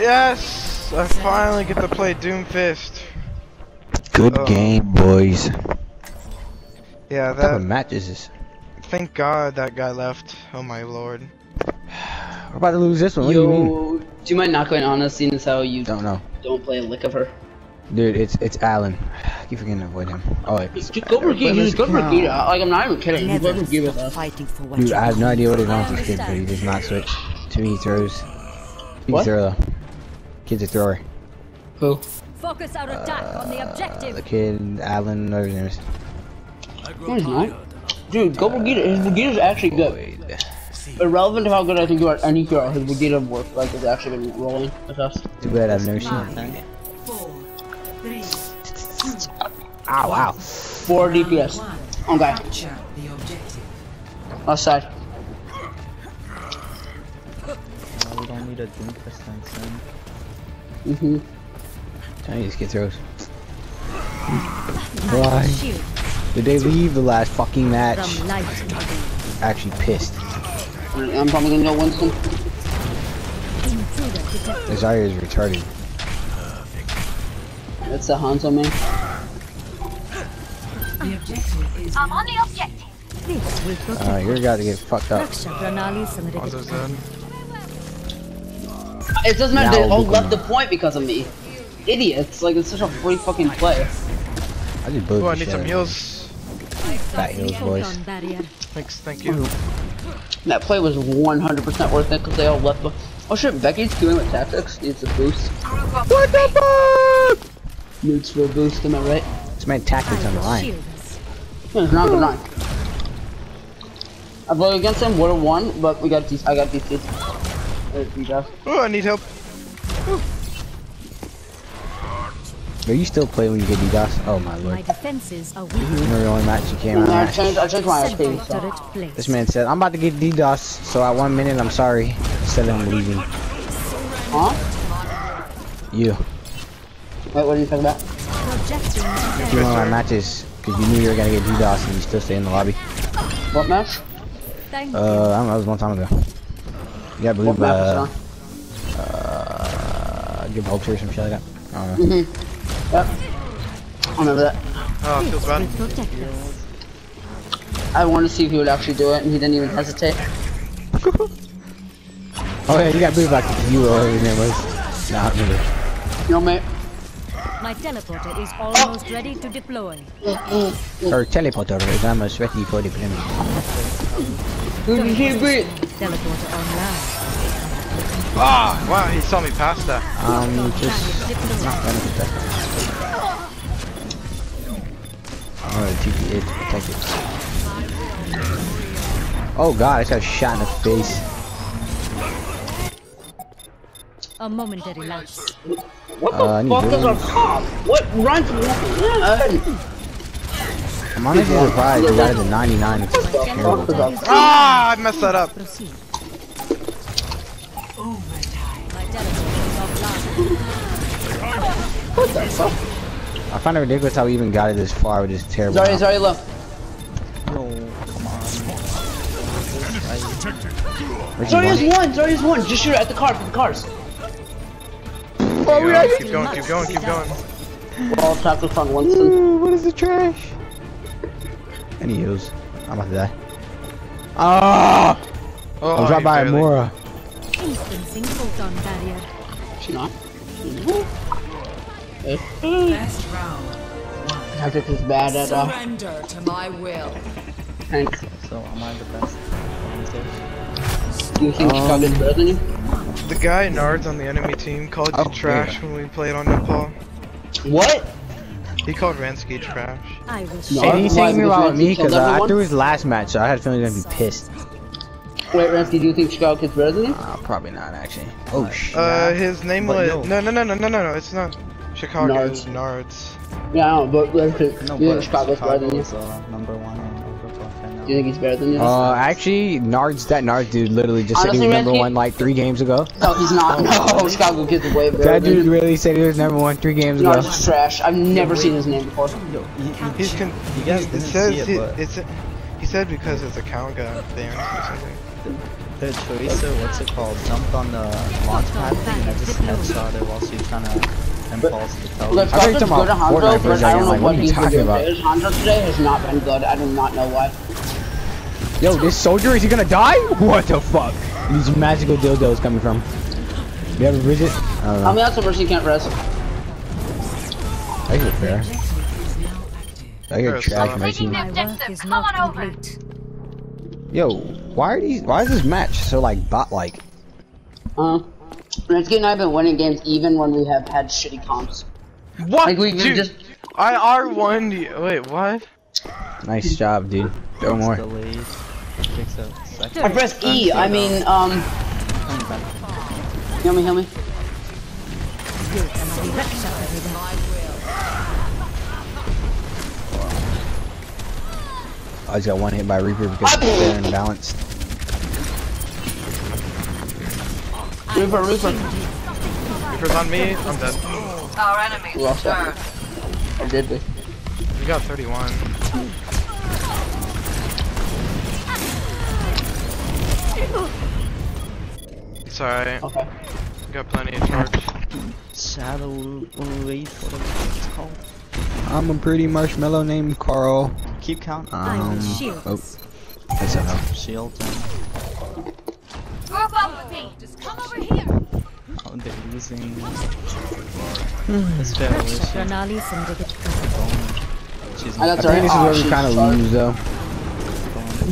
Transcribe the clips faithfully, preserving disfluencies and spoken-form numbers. Yes! I finally get to play Doomfist. Good uh, game, boys. Yeah, that. What type of match is this? Thank God that guy left. Oh my lord. We're about to lose this one. What Yo, do you mean? Do you mind not going honest, seeing as how you don't know, don't play a lick of her? Dude, it's it's Alan. I keep forgetting to avoid him. Oh, it's just go Brigitte. Just go Brigitte. Like I'm not even kidding. Just go Brigitte with us. Dude, I have no idea what he's on with this kid, but he does not switch. To me, he throws. He's a thrower. Kid's a thrower. Who? Focus out attack uh, on the objective. The kid, Alan, whatever his name is. No, he's not. Dude, go Brigitte. His Brigitte is actually good. Irrelevant to how good I think you are at any hero, his Brigitte of work like has actually been rolling with us. Too bad I've never seen it. Ow, wow. Four D P S. Okay. Left side. No, we don't need a Doomfist then, son. Mm-hmm. Trying to just get throws. Why? Did they leave the last fucking match? I'm actually pissed. I'm probably gonna go Winston. Desire is retarded. That's a Hanzo man. The objective is I'm on the objective. Alright, you're about to get fucked up. Hanzo's dead. It doesn't matter, they all left the point because of me. Idiots, like it's such a free fucking play. I just blew oh, I need some heals. Fat heals, boys. Thanks, thank you. That play was one hundred percent worth it because they all left the. Oh shit, Becky's doing with tactics, needs a boost. What the fuck? Needs for a boost, am I right? This man tactics on the line. No, it's not a good line. I played against him, would have won, but we got these. I got these kids. Oh, I need help. Ooh. Are you still playing when you get D DOS? Oh my lord. My defenses are weak. Remember the only match you came out. I changed, I changed my I P, so. This man said, I'm about to get D DOS, so at one minute I'm sorry. Instead of him leaving. Huh? You. Wait, what are you talking about? You won our matches, because you knew you were going to get D DOS and you still stay in the lobby. What match? Uh, I don't know, it was a long time ago. Yeah, I believe, uh, uh, give Hulk or some shit like that. I don't know. Mm-hmm. Yep. I remember that. Oh, feels bad. I wanted to see if he would actually do it, and he didn't even hesitate. Oh yeah, you got blue back if you were whatever your name was. Nah, I remember. No, mate. My teleporter is almost oh. ready to deploy. Our teleporter is almost ready for deployment. Teleporter online. Ah! Oh, wow, he saw me past that. Um, just not gonna protect him. Oh, G P A to protect it. Oh god, I just got shot in the face. A momentary lapse. What the uh, fuck is a cop? What runs? I'm honestly surprised you got a ninety-nine. It's terrible. Ah, I messed that up. What the fuck? I find it ridiculous how we even got it this far with this terrible. Sorry, map. sorry, look. Oh, come on. Zarya's one, Zarya's one. Just shoot at the car for the cars. Oh, we are. Keep going, keep going, keep going. We're all trapped with fun once. What is the trash? Any heals. I'm about to die. Ah! Oh, I'm dropped by Moira. She not? Last round. I think he's bad at all. Surrender to my will. Thanks. So am I the best? Do you think um, Chicago's better than you? The guy Nards on the enemy team called oh, you trash yeah. when we played on Nepal. What? He called Ransky trash. I was no, and he's saying about me because I threw his last match, so I had a feeling he was gonna be pissed. Wait, Ransky, do you think Chicago kids better than you? Uh, probably not actually. Oh shit. Uh, his name was no. no, no, no, no, no, no, it's not. Chicago Nards. Nards. Yeah, I don't know, but, but, no, you but think Chicago's Chicago better than you? Uh, number one in you think he's better than you? Uh, actually, Nards, that Nards dude literally just Honestly, said he was number one like three games ago. No, he's not. No, no. Chicago gets away better. That dude really said he was number one three games Nards ago. Nards is trash. I've never yeah, seen his name before. Yo, he, he's con you guys he, didn't it says see it, but... he, it's, he said because it's a cow guy thing or something. the Chorizo, what's it called, jumped on the launch pad thing and I just headshot her while she was trying to impulse to tell me. I picked him up Fortnite for a second, I was like, what are you talking about? Hanzo today has not been good, I do not know why. Yo, this soldier, is he gonna die? What the fuck? These magical dildos coming from. You have a Brigitte? I don't know. How many else Mercy can't rest? I get fair. I get trash Mercy. Come on over. Yo, why are these? Why is this match so like bot-like? Uh, Mercy and I have been winning games even when we have had shitty comps. What? Like we dude, just. I R one. You. Wait, what? Nice job, dude. Don't worry. I press E. I mean, um. Help me, help me. I just got one hit by Reaper because they're imbalanced. Reaper, Reaper. Reaper's on me. I'm dead. Our enemies lost that. I did this. We got thirty-one. It's alright. Okay. We got plenty of charge. Shadow Leaf, whatever it's called. I'm a pretty marshmallow named Carl. Keep count. Um, oh. That's enough. Shield. Group up with me. Just come over here. Oh, they're losing. This family. I, I think this is where oh, we kind of lose, though.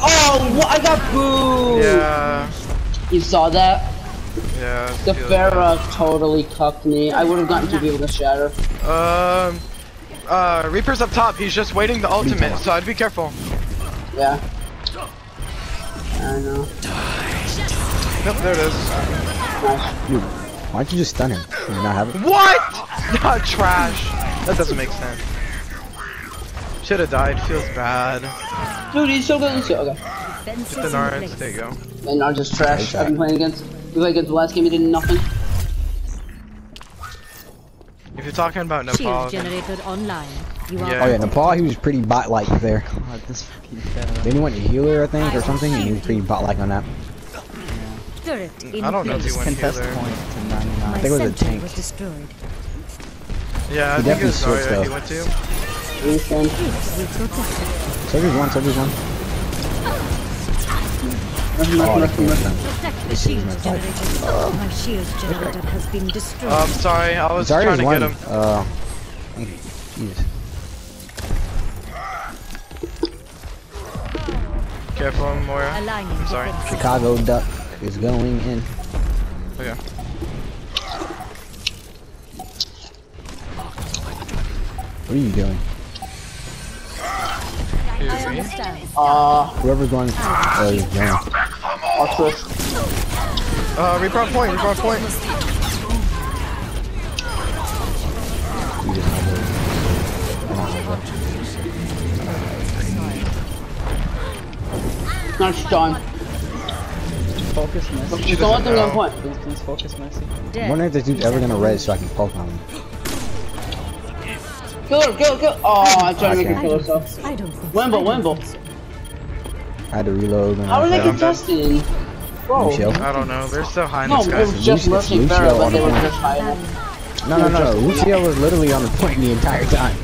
Oh, what? I got booed! Yeah. You saw that? Yeah. The Pharah totally cucked me. I would have gotten to be able to shatter. Um. Uh, Reaper's up top. He's just waiting the ultimate, so I'd be careful. Yeah. I know. Nope, there it is. Nice. Dude, why'd you just stun him? Did you not have it? What? Not trash. That doesn't make sense. Should have died, feels bad. Dude, he's so good, he's so okay. Just an orange, there you go. And I'm just trash. I've been playing against. We played against the last game, he did nothing. If you're talking about Nepal. Generated online. You are yeah. Oh yeah, Nepal, he was pretty bot-like there. God, this fucking fella. Then he went to healer, I think, or something, and he was pretty bot-like on that. Yeah. I don't know if he went contest healer. Point to ninety-nine. I think it was a tank. Was yeah, I he think it was Moira though. He went to. Winston. Soldiers one, soldiers one. My shield generator has been destroyed. I'm sorry, I was Zarya's trying to one. Get him. Uh, Jesus. Careful, Moira. I'm sorry. Chicago Duck is going in. Okay. What are you doing? Uh, whoever's going. Oh, he's down. Watch this. Uh, Reaper on point, Reaper on point. Nice time. Focus, Mercy. She's on the wrong point. Please, please focus, Mercy. I'm wondering if this dude's ever gonna res so I can poke on him. Kill her, kill her, kill her. Oh, I'm trying okay. to make her kill herself. Wimble, wimble. I had to reload. And how are they contesting? Bro. I don't know, they're so high in no, this guy. No, it was just Mercy and Pharah, but they were just high enough. No, no, no, no. Lucio was literally on the point the entire time.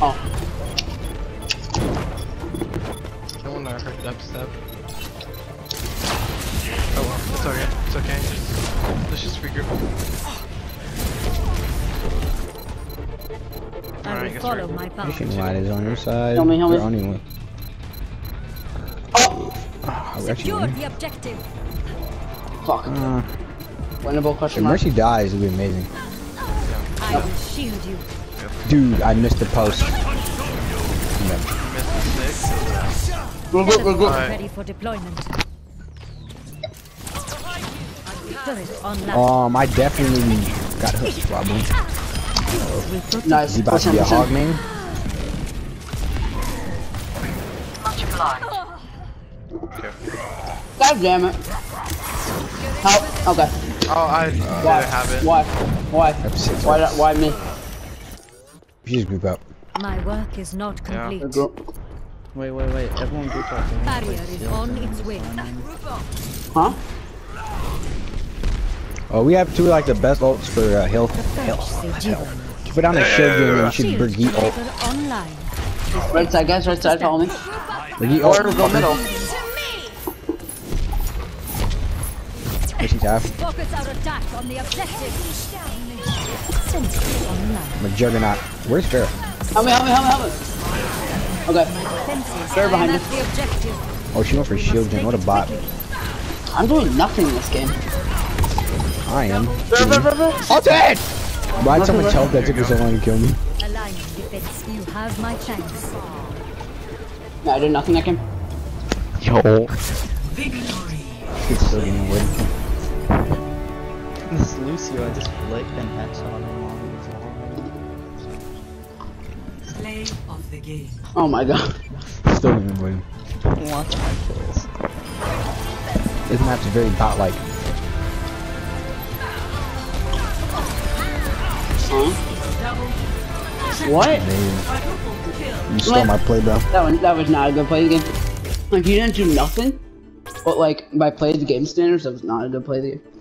Oh. I want to hurt that step. Oh well, it's okay, it's okay. Let's just regroup. Alright, follow my path. Mission light is on your side. Help me, help me. Only... Oh! Oh secure the objective. Fuck. Uh, Winnable question mark. If Mercy dies, it'll be amazing. I will shield you. Dude, I missed the post. Missed the six. Go, go, go, go. Ready for deployment. Um, I definitely got hooked, probably. Oh. Nice. He's about to be a hog main. God damn it. How? Okay. Oh, I uh, why? Have it. Why? Why? Why, why me? She's group up. My work is not complete. Yeah. Wait, wait, wait. Everyone group up. Barrier is on its way. Group up. Huh? Oh, we have two like the best ults for uh, health. Health. Health. Put down a shield and shoot Brigitte ult. Right side, guys. Right side. Follow me. Brigitte ult. Or go middle. Mercy's half. I'm a juggernaut. Where's Pharah? Help me! Help me! Help me! Help me! Okay. Pharah behind you. Oh, she went for shield gen. What a bot. I'm doing nothing in this game. I am. Ulted! Why'd someone tell that took me so long to kill me? You have my chance. No, I did nothing that game. Yo. Victory. It's still getting wood. This is Lucio. I just flicked and headshot him. Play of the game. Oh my god. Still getting wood. Watch my kills. This map's very bot-like. Hmm? What? Damn. You stole my play, bro. That one, that was not a good play of the game. Like, you didn't do nothing, but like, by play of the game standards, that was not a good play of the game.